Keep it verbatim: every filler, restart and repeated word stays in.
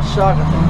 one shot.